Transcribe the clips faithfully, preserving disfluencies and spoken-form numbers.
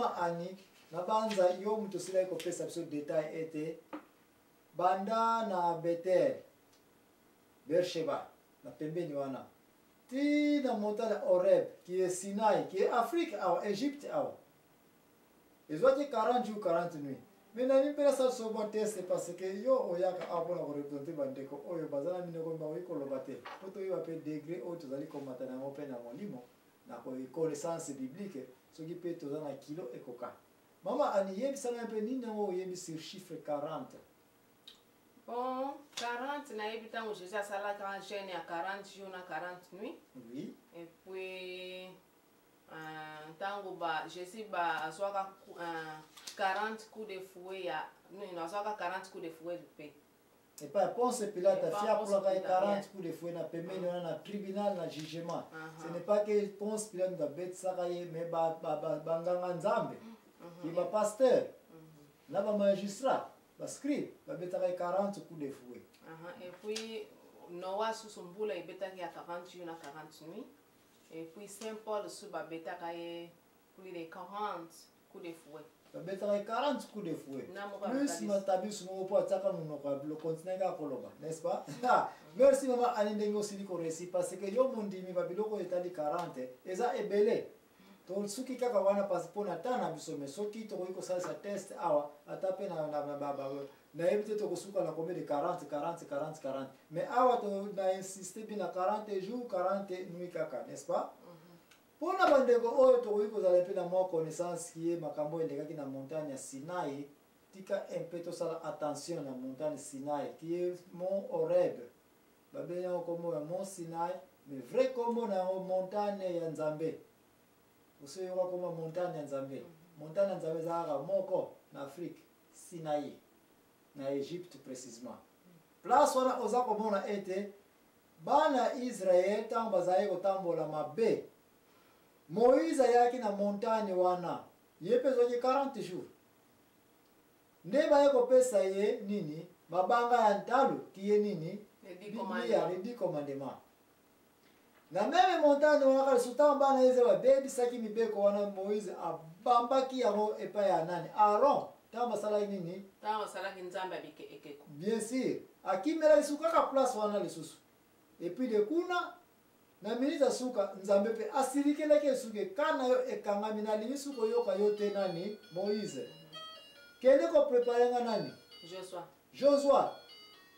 naomba ani nabanza hiyo mtu sila iko pesa biso detail ete banda na Betel Beersheba na pembeni wana ti na montagne Horeb qui est Sinai qui est Afrique au Égypte au ils ont quarante jours quarante nuits mais na ni pela sa sobo teste parce que yo oyaka abona ko représenter bandeko oyo bazana minoko mbawi ko lobate oto yo pe degré oto zali ko matana opena molimo na ko connaissance biblique ce qui peut toza na kilo ekoka mama ani yebi sana pe ni nango yebi sur chiffre quarante bon quarante na yebi tango Jésus a sala grand jeûne à quarante jours na quarante nuits oui et puis un tango ba Jésus ba aswaka quarante coups de fouet à nous nous avons quarante coups de fouet de paix et pas pense Pilate a fait pour quarante coups de fouet na paiement dans le tribunal na jugement ce n'est pas que pense Pilate da bête ça mais ba banganga nzambe il va pasteur là va magistrat va scribe va bête avec quarante coups de fouet et puis Noah sous son boule il bête à quarante jours na quarante nuits et puis Saint Paul sous ba bête à plus de quarante coups de fouet. Il y a quarante coups de fouet. Plus nous avons pour attaquer le continent à Colombie, n'est-ce pas? Merci maman Anindeng aussi dit qu'on réussit parce que yo monde dit mais Babylone est allé quarante et ça est belé. Donc ceux qui ont un passeport n'attendent pas besoin mais ceux qui trouvent que ça ça teste awa attaquer na na na na na éviter de recevoir la commande de quarante quarante quarante quarante mais awa on a insisté bien à quarante jours quarante nuits kaka, n'est-ce pas? Pour la bande de Gohot, vous avez fait la mort connaissance qui est Macambo et les gars qui sont dans la montagne Sinaï. Tika un peu attention à la montagne Sinaï qui est Mont Horeb. Babé n'a pas comme Mont Sinaï, mais vrai comme la montagne Nzambe. Vous savez comme la montagne Nzambe. Montagne Nzambe, c'est un mot en Afrique, Sinaï, en Égypte précisément. Place où on a été, Bana Israël, tant basaïe au tambo la mabé. Moïse ayaki na montagne wana yepezoki quarante jours nde bayekopesa ye nini mabanga ya ntalu kiye nini Biblia les dix commandements na même montagne wana kalisuta bana yeze babebisaki mibeko wana Moïse abambaki yango epai ya nani Aaron tamba salaki nini tamba salaki nzambe bike ekeko bien sûr akimela lisukaka place wana lisusu et puis de kuna na minisa suka nzambe pe asirikeleke suke kana yo ekangami na lingi suko yoka yote nani Moïse kende ko prepare nga nani Joshua Joshua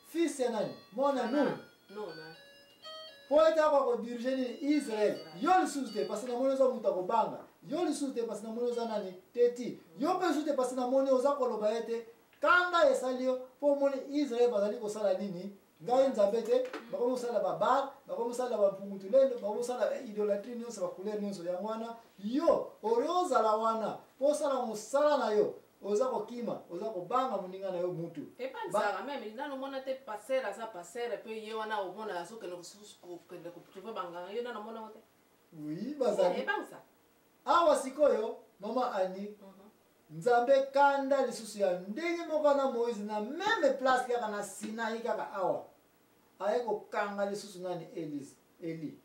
fils ya nani mwana Nun Nona po eta ko dirige ni Israel yo lisusu te parce na mona zo muta ko banga yo lisusu te parce na mona zo nani teti yo pe lisusu te parce na mona zo ko loba ete kanda esalio po mona Israel bazali ko sala nini Gain zabete, bakomo sala baba, bakomo sala bapungutulelo, bakomo sala idolatrie nyonso bakule nyonso ya mwana. Yo, oroza la wana, posala musala na yo, oza kokima, oza kobanga muninga na yo mutu. Epa nzala meme, nalo mona te pasera za pasera pe ye wana obona aso ke no susuko ke de kutuva banga, yo nalo mona wote. Oui, bazali. Epa nzala. Awa sikoyo, mama ani. Nzambe kanda lisusu ya ndenge moko na Moïse na meme place kaka na Sinai kaka awa. Ayeko kanga lisusu nani Elise Eli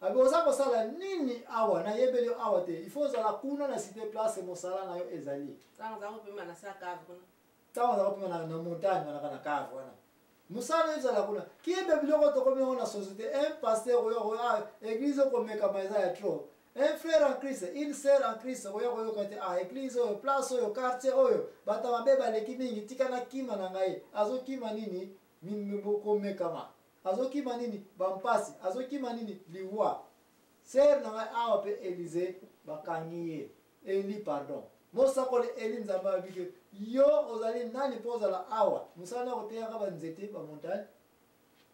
aboza kosala nini awa na yebeli awa te il faut zala kuna na cité place mosala na yo ezali tanga za kopima na sala cave kuna tanga za kopima na montagne na kana cave wana mosala ezala kuna kiebe biloko to komi ona société un pasteur oyo oyo église ko meka maiza ya trop un frère en Christ une sœur en Christ oyo oyo kate a église oyo place oyo quartier oyo bata mabeba leki mingi tikana kima na ngai azo kima nini mimi boko mekama azoki manini bampasi azoki manini liwa ser na awa pe Élise bakangiye Eli pardon mosa kole Eli nzambe abike yo ozali nani poza la awa musana koteya ka banzete ba montagne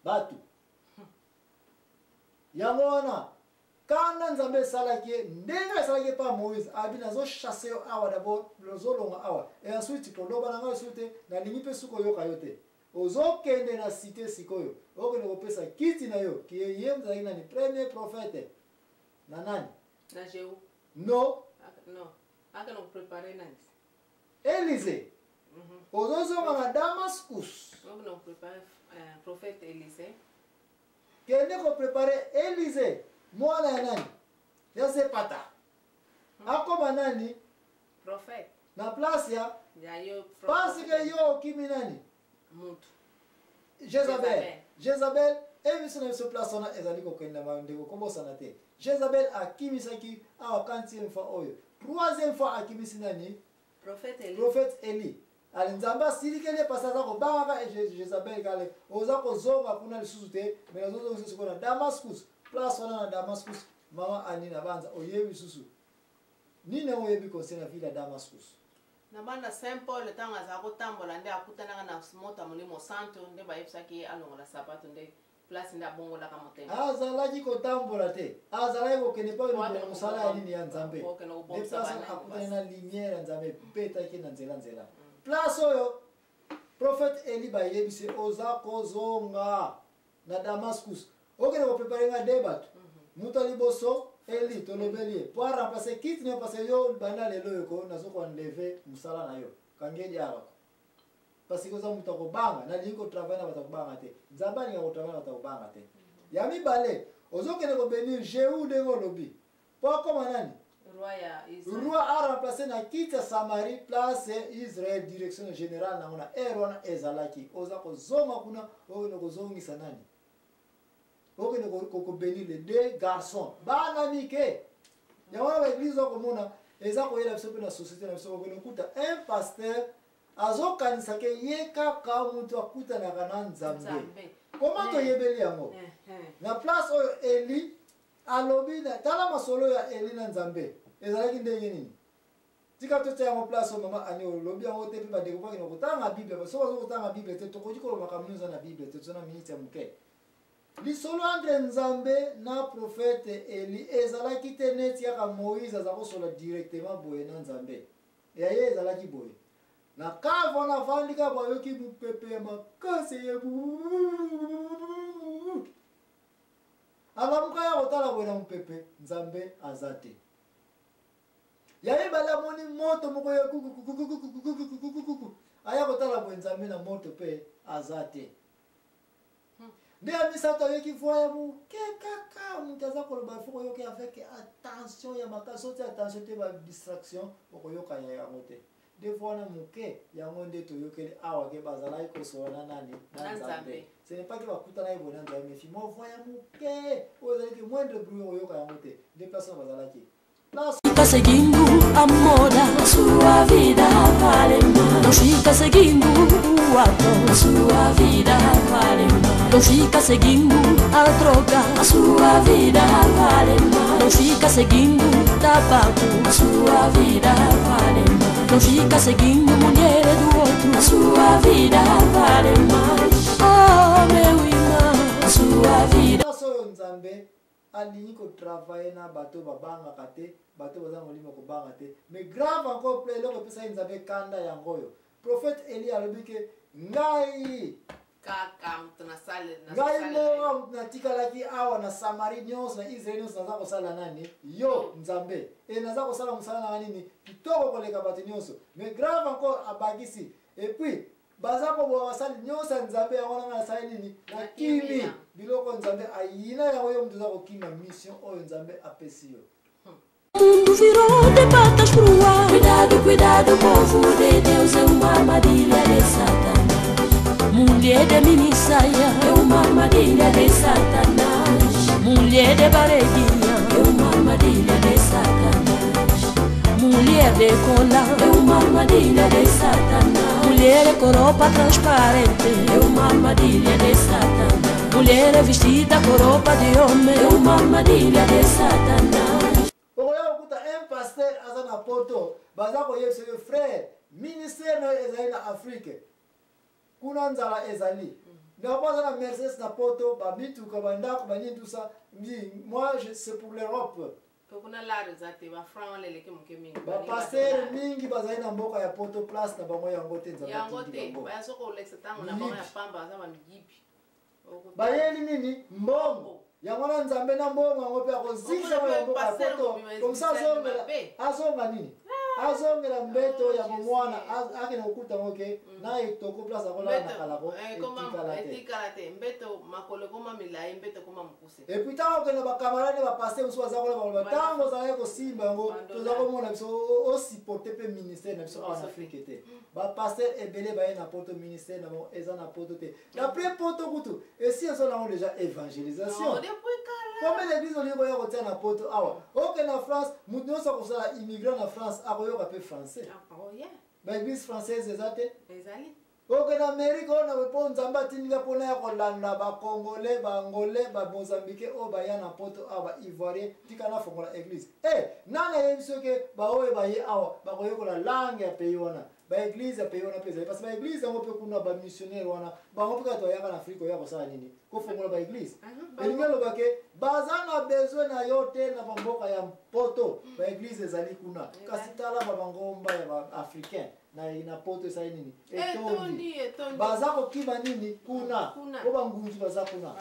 batu yamona kana nzambe salaki ndenge salaki pa Moïse abina zo chasser awa d'abord lozo longa awa et ensuite toloba na ngasute na lingi pe suko yoka yote Ozo kende na cité sikoyo. Oke no pesa kiti na yo ki yem za ina ni premier prophète. Na nani? Na Jéhu. No. No. Aka no prepare nani. Élise. Mhm. Ozo zo na Damascus. Oke no prepare prophète Élise. Kende ko prepare Élise. Mwana nani? Ya se pata. Ako banani Prophet. Na place ya. Parce que yo kimi nani? Mutu. Jezabel. Jezabel. Et si on a ce place, on a des amis qui ont été comment ça n'a été. Jezabel a kimi saki a quantième fois oyo. Troisième fois a kimi sinani. Prophète Eli. Prophète Eli. Alors Nzamba si il est passé à Obama et Jezabel gale. Oza kozova kuna lisuzute. Mais les autres aussi sont à Damascus. Place on a Damascus. Maman Annie Navanza oyebi susu. Ni ne oyebi concerne la ville à Damascus. Namana Saint-Paul le temps à Zaro Tambolande à Kutana na Smota Molimo Santo ne ba yepsaki alonga la sabato nde. Place n'a bon la camoté. Ah, Zalaki Cotambolate. Ah, Zalako qui n'est pas le Moussala et Nzambe. Les places à la lumière Nzambe, Pétakin en Zélanzéla. Place au prophète Eli Baye, c'est Ozako Zonga, na Damascus. Ok, on va préparer un débat. Moutali Bosso, Eli, ton obélier. Pour remplacer qui n'est pas le banal et le corps, n'a pas enlevé Moussala Nayo. Kangé Diara. Parce que ça m'a banga, na liko travail na banga te. Nzabani ya travail na banga te. Yami balé, ozoke ne ko bénir Jéhu de Golobi. Pour comment nani? Roi ya Israël. Roi a remplacé na quitte Samarie place Israël direction générale na ona Erona Ezalaki. Ozako zoma kuna oyo ne ko zongisa nani. Oyo ne ko ko bénir les deux garçons. Bana nike. Ya wana ba église ko mona ezako yela biso na société na biso ko ne kuta un pasteur. Azokan sake yeka ka mtu akuta na kana Nzambe. Comment to yebeli yango? Na place oyo Eli alobina tala masolo ya Eli na Nzambe. Ezalaki ndenge nini? Tika to tya mo place o mama ani olobi yango te pe ba de ko ko tanga Bible ba so ko tanga Bible te to ko jikolo makamuza na Bible te tsona minute ya muke. Li solo entre Nzambe na prophète Eli ezalaki te neti ya Moïse azako solo directement boye na Nzambe. Ya ye ezalaki boye. La cave on a vendu qu'à boire qui vous pépé ma conseiller vous. Alors pourquoi on t'a la boire mon pépé Nzambe azate. Y'a eu balamoni moto mon coyer coucou coucou coucou coucou coucou coucou coucou coucou. Aïe on t'a la boire Nzambe na moto pé azate. Mais amis ça t'as eu qui voit vous qu'est caca on t'a ça pour le bafou coyer qui avec attention y'a ma casse sorti attention t'es ma distraction au coyer quand y'a monté. Des fois, on a moqué, il y a un monde de tout, il y a un monde de tout, ce n'est pas que va coûter un bon an, mais il faut voir un moqué, vous avez moins de bruit, vous avez un moqué, des personnes vont à la qui. Passeguindu, amoda, sua vida, valendo. Não fica seguindo o ator, sua vida, valendo. Não fica seguindo a droga, sua vida, valendo. Não fica seguindo tabaco, sua vida, valendo. Não fica seguindo mulher do outro, sua vida, valendo. Ah, meu irmão, sua vida. Aligné qu'on travaille na bateau babanga kate bateau bazan molimo ko banga te mais grave encore plein l'autre pesa Nzambe kanda yango yo prophète Eli alobi ke ngai kaka mtuna sale na ngai mo mnatika laki awa na Samaria nyos na Israel nyos naza ko sala nani yo Nzambe et naza ko sala musala na nini kitoko ko leka bateau nyos mais grave encore abagisi et puis bazako bo asali nyosa Nzambe yango na asali nini na kimi biloko Nzambe ayina yawo yo mtu zako kimi mission oyo Nzambe apesi yo mundo virou de patas pro ar cuidado cuidado povo de Deus é uma armadilha de Satanás mulher de minissaia é uma armadilha de Satanás mulher de paredinha é uma armadilha de Satanás mulher de cola é uma armadilha de Satanás mulher com roupa transparente é uma armadilha de Satanás. Mulher vestida com roupa de homem é uma armadilha de Satanás. Olha o que tá um pastor asa na Porto, bazaco ele seu frère, ministério na Israel na África, kunanza la Ezali. Não passa na Mercedes na Porto, babito cabanda, baninho tudo isso. Moi je c'est pour l'Europe. Kokuna laro zate ba franc lele ke muke mingi ba passer mingi bazai na mboka ya Porto Place na bango ya ngote nzaba ya ngote ba soko olexa tango na bango ya pamba za ba migipi ba yeli nini mbongo ya mwana Nzambe na mbongo ngope ya kozisha ba mboka ya Porto comme ça zo azo manini azongela mbeto ya mwana akina okuta ngoke na itoko place akola na kalako etikala te mbeto makolo koma milai mbeto koma mukuse et puis tant que na bakamarade ba passer musu azakola ba tango za yeko simba ngo tozako mona biso aussi porter pe ministère na biso en Afrique te ba passer ebele ba na porte ministère na mo ezana porte te d'après porte kutu et si on a déjà évangélisation comme l'église on dit ko tiana porte awa ok na France mutu so ko sala immigrant na France akoyoka pe français l'église française eza te oke na Amérique ona mpo nzambe atininga mpona ya kolanda bakongole bangole bamozambike oyo baya na poto awa baivoirien tika nafongola église e nani ayebi soki baoyo baye awa bakoyokola lange ya pays wana baeglise ya pays wana mpe ezali parce baeglise yango mpe kuna bamissionnaire wana bango mpe kaka toyaka na Afrika oya kosala nini kofongola baeglise elingi elobake baza na besoin na yo te na bamboka ya poto baeglise ezali kuna kasi tala babangomba ya baafricain na poto ezali nini etondi baza kokima nini kuna o bangunzi baza kuna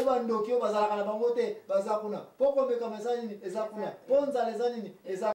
o bandoki o bazalaka na bango te baza kuna po komekama eza nini eza kuna po nzala eza nini eza